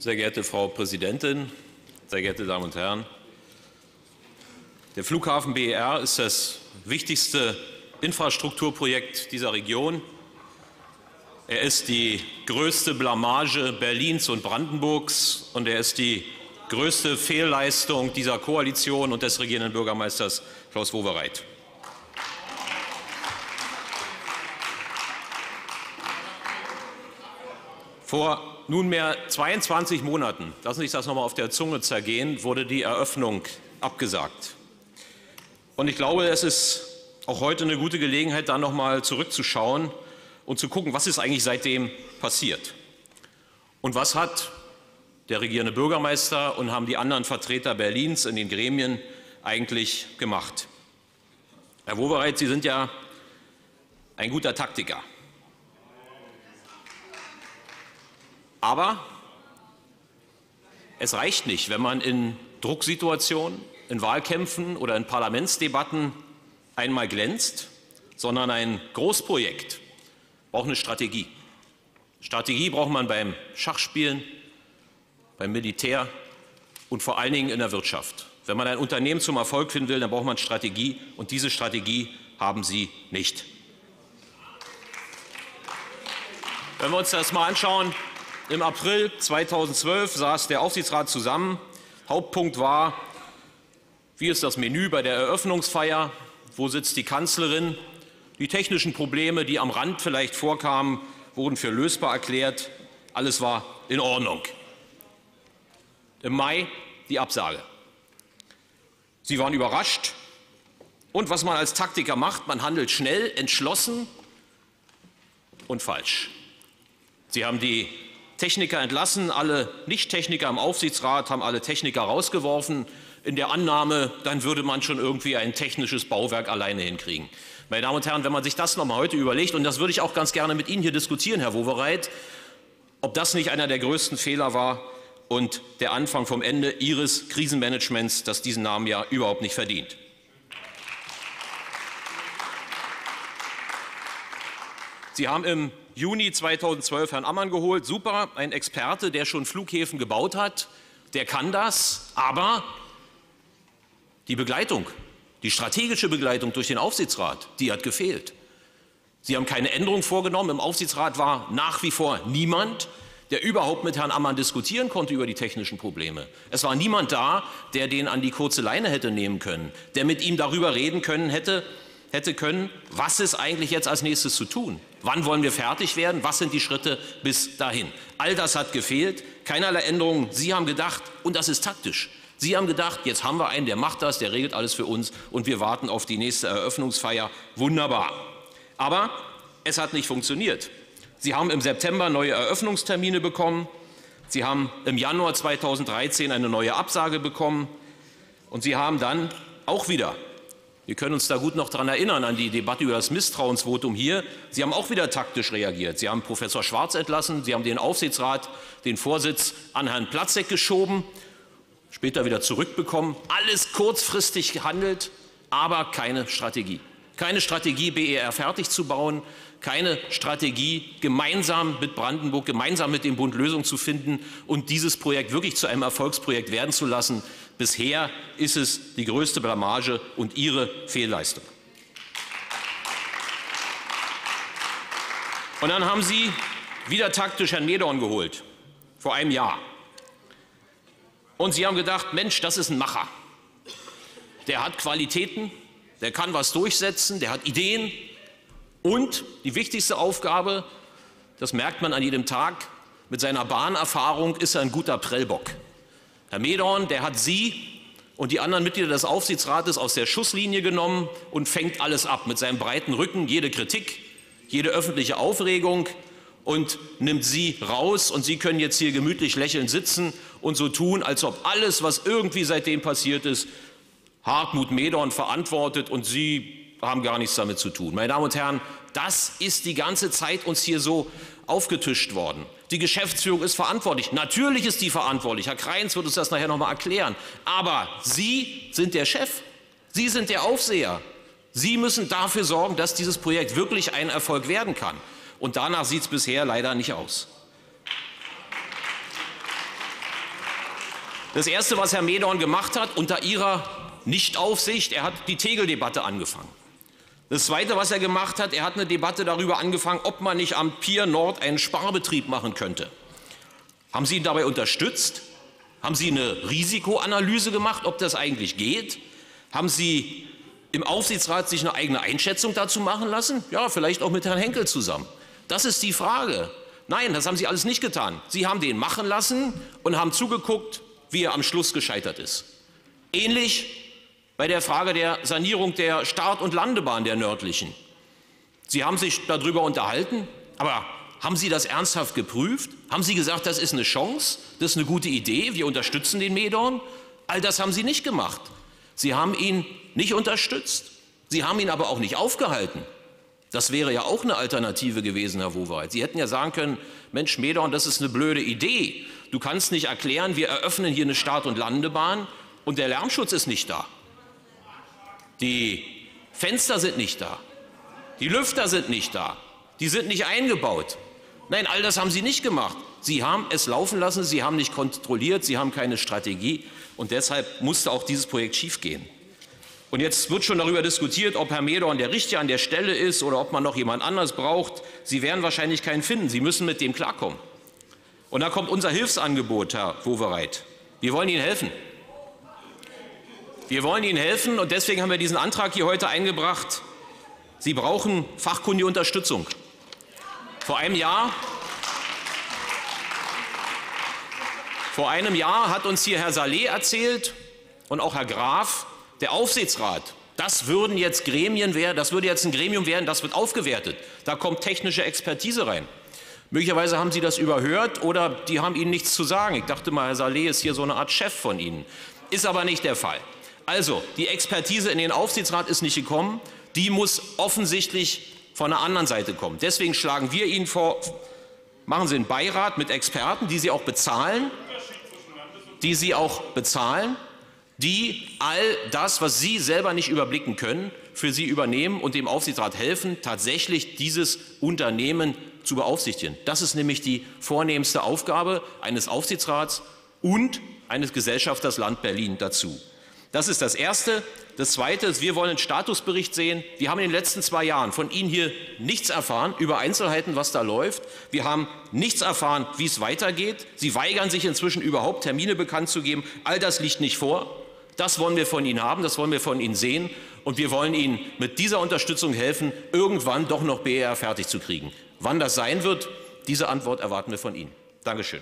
Sehr geehrte Frau Präsidentin, sehr geehrte Damen und Herren! Der Flughafen BER ist das wichtigste Infrastrukturprojekt dieser Region. Er ist die größte Blamage Berlins und Brandenburgs, und er ist die größte Fehlleistung dieser Koalition und des regierenden Bürgermeisters Klaus Wowereit. Vor nunmehr 22 Monaten, lassen Sie sich das noch einmal auf der Zunge zergehen, wurde die Eröffnung abgesagt. Und ich glaube, es ist auch heute eine gute Gelegenheit, da noch einmal zurückzuschauen und zu gucken, was ist eigentlich seitdem passiert. Und was hat der regierende Bürgermeister und haben die anderen Vertreter Berlins in den Gremien eigentlich gemacht? Herr Wowereit, Sie sind ja ein guter Taktiker. Aber es reicht nicht, wenn man in Drucksituationen, in Wahlkämpfen oder in Parlamentsdebatten einmal glänzt, sondern ein Großprojekt braucht eine Strategie. Strategie braucht man beim Schachspielen, beim Militär und vor allen Dingen in der Wirtschaft. Wenn man ein Unternehmen zum Erfolg führen will, dann braucht man Strategie, und diese Strategie haben Sie nicht. Wenn wir uns das mal anschauen: Im April 2012 saß der Aufsichtsrat zusammen. Hauptpunkt war, wie ist das Menü bei der Eröffnungsfeier, wo sitzt die Kanzlerin. Die technischen Probleme, die am Rand vielleicht vorkamen, wurden für lösbar erklärt. Alles war in Ordnung. Im Mai die Absage. Sie waren überrascht. Und was man als Taktiker macht, man handelt schnell, entschlossen und falsch. Sie haben die Techniker entlassen, alle Nicht-Techniker im Aufsichtsrat haben alle Techniker rausgeworfen, in der Annahme, dann würde man schon irgendwie ein technisches Bauwerk alleine hinkriegen. Meine Damen und Herren, wenn man sich das noch mal heute überlegt, und das würde ich auch ganz gerne mit Ihnen hier diskutieren, Herr Wowereit, ob das nicht einer der größten Fehler war und der Anfang vom Ende Ihres Krisenmanagements, das diesen Namen ja überhaupt nicht verdient. Sie haben im Juni 2012 Herrn Ammann geholt. Super, ein Experte, der schon Flughäfen gebaut hat, der kann das. Aber die Begleitung, die strategische Begleitung durch den Aufsichtsrat, die hat gefehlt. Sie haben keine Änderung vorgenommen. Im Aufsichtsrat war nach wie vor niemand, der überhaupt mit Herrn Ammann diskutieren konnte über die technischen Probleme. Es war niemand da, der den an die kurze Leine hätte nehmen können, der mit ihm darüber reden können hätte können, was ist eigentlich jetzt als nächstes zu tun? Wann wollen wir fertig werden? Was sind die Schritte bis dahin? All das hat gefehlt, keinerlei Änderungen. Sie haben gedacht, und das ist taktisch, Sie haben gedacht, jetzt haben wir einen, der macht das, der regelt alles für uns, und wir warten auf die nächste Eröffnungsfeier. Wunderbar. Aber es hat nicht funktioniert. Sie haben im September neue Eröffnungstermine bekommen. Sie haben im Januar 2013 eine neue Absage bekommen. Und Sie haben dann auch wieder, wir können uns da gut noch daran erinnern, an die Debatte über das Misstrauensvotum hier. Sie haben auch wieder taktisch reagiert. Sie haben Professor Schwarz entlassen, Sie haben den Aufsichtsrat, den Vorsitz an Herrn Platzeck geschoben, später wieder zurückbekommen. Alles kurzfristig gehandelt, aber keine Strategie. Keine Strategie, BER fertig zu bauen, keine Strategie, gemeinsam mit Brandenburg, gemeinsam mit dem Bund Lösungen zu finden und dieses Projekt wirklich zu einem Erfolgsprojekt werden zu lassen. Bisher ist es die größte Blamage und Ihre Fehlleistung. Und dann haben Sie wieder taktisch Herrn Mehdorn geholt, vor einem Jahr. Und Sie haben gedacht, Mensch, das ist ein Macher. Der hat Qualitäten, der kann was durchsetzen, der hat Ideen. Und die wichtigste Aufgabe, das merkt man an jedem Tag, mit seiner Bahnerfahrung ist er ein guter Prellbock. Herr Mehdorn, der hat Sie und die anderen Mitglieder des Aufsichtsrates aus der Schusslinie genommen und fängt alles ab mit seinem breiten Rücken, jede Kritik, jede öffentliche Aufregung, und nimmt Sie raus, und Sie können jetzt hier gemütlich lächelnd sitzen und so tun, als ob alles, was irgendwie seitdem passiert ist, Hartmut Mehdorn verantwortet und Sie haben gar nichts damit zu tun. Meine Damen und Herren, das ist die ganze Zeit uns hier so aufgetischt worden. Die Geschäftsführung ist verantwortlich. Natürlich ist die verantwortlich. Herr Kreins wird uns das nachher noch einmal erklären. Aber Sie sind der Chef. Sie sind der Aufseher. Sie müssen dafür sorgen, dass dieses Projekt wirklich ein Erfolg werden kann. Und danach sieht es bisher leider nicht aus. Das Erste, was Herr Mehdorn gemacht hat, unter Ihrer Nichtaufsicht, er hat die Tegel-Debatte angefangen. Das Zweite, was er gemacht hat, er hat eine Debatte darüber angefangen, ob man nicht am Pier Nord einen Sparbetrieb machen könnte. Haben Sie ihn dabei unterstützt? Haben Sie eine Risikoanalyse gemacht, ob das eigentlich geht? Haben Sie im Aufsichtsrat sich eine eigene Einschätzung dazu machen lassen? Ja, vielleicht auch mit Herrn Henkel zusammen. Das ist die Frage. Nein, das haben Sie alles nicht getan. Sie haben den machen lassen und haben zugeguckt, wie er am Schluss gescheitert ist. Ähnlich bei der Frage der Sanierung der Start- und Landebahn der nördlichen. Sie haben sich darüber unterhalten, aber haben Sie das ernsthaft geprüft? Haben Sie gesagt, das ist eine Chance, das ist eine gute Idee, wir unterstützen den Mehdorn? All das haben Sie nicht gemacht. Sie haben ihn nicht unterstützt, Sie haben ihn aber auch nicht aufgehalten. Das wäre ja auch eine Alternative gewesen, Herr Wowereit. Sie hätten ja sagen können, Mensch Mehdorn, das ist eine blöde Idee. Du kannst nicht erklären, wir eröffnen hier eine Start- und Landebahn und der Lärmschutz ist nicht da. Die Fenster sind nicht da, die Lüfter sind nicht da, die sind nicht eingebaut. Nein, all das haben Sie nicht gemacht. Sie haben es laufen lassen, Sie haben nicht kontrolliert, Sie haben keine Strategie und deshalb musste auch dieses Projekt schiefgehen. Und jetzt wird schon darüber diskutiert, ob Herr Mehdorn der Richtige an der Stelle ist oder ob man noch jemand anders braucht. Sie werden wahrscheinlich keinen finden, Sie müssen mit dem klarkommen. Und da kommt unser Hilfsangebot, Herr Wowereit. Wir wollen Ihnen helfen. Wir wollen Ihnen helfen und deswegen haben wir diesen Antrag hier heute eingebracht. Sie brauchen fachkundige Unterstützung. Vor einem Jahr hat uns hier Herr Saleh erzählt und auch Herr Graf, der Aufsichtsrat, das würde jetzt ein Gremium werden, das wird aufgewertet. Da kommt technische Expertise rein. Möglicherweise haben Sie das überhört oder die haben Ihnen nichts zu sagen. Ich dachte mal, Herr Saleh ist hier so eine Art Chef von Ihnen. Ist aber nicht der Fall. Also, die Expertise in den Aufsichtsrat ist nicht gekommen, die muss offensichtlich von der anderen Seite kommen. Deswegen schlagen wir Ihnen vor, machen Sie einen Beirat mit Experten, die Sie auch bezahlen, die all das, was Sie selber nicht überblicken können, für Sie übernehmen und dem Aufsichtsrat helfen, tatsächlich dieses Unternehmen zu beaufsichtigen. Das ist nämlich die vornehmste Aufgabe eines Aufsichtsrats und eines Gesellschafters Land Berlin dazu. Das ist das Erste. Das Zweite ist, wir wollen einen Statusbericht sehen. Wir haben in den letzten 2 Jahren von Ihnen hier nichts erfahren über Einzelheiten, was da läuft. Wir haben nichts erfahren, wie es weitergeht. Sie weigern sich inzwischen überhaupt, Termine bekannt zu geben. All das liegt nicht vor. Das wollen wir von Ihnen haben, das wollen wir von Ihnen sehen. Und wir wollen Ihnen mit dieser Unterstützung helfen, irgendwann doch noch BER fertig zu kriegen. Wann das sein wird, diese Antwort erwarten wir von Ihnen. Dankeschön.